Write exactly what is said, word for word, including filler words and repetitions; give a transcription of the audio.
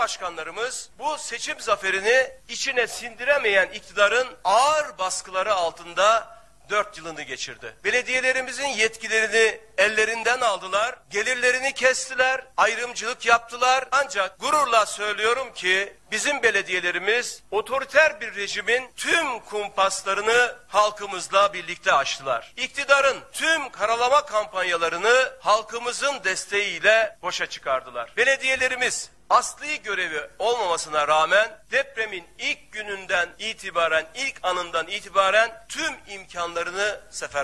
başkanlarımız bu seçim zaferini içine sindiremeyen iktidarın ağır baskıları altında dört yılını geçirdi. Belediyelerimizin yetkilerini ellerinden aldılar, gelirlerini kestiler, ayrımcılık yaptılar. Ancak gururla söylüyorum ki bizim belediyelerimiz otoriter bir rejimin tüm kumpaslarını halkımızla birlikte aştılar. İktidarın tüm karalama kampanyalarını halkımızın desteğiyle boşa çıkardılar. Belediyelerimiz asli görevi olmamasına rağmen depremin ilk gününden itibaren, ilk anından itibaren tüm imkanlarını seferber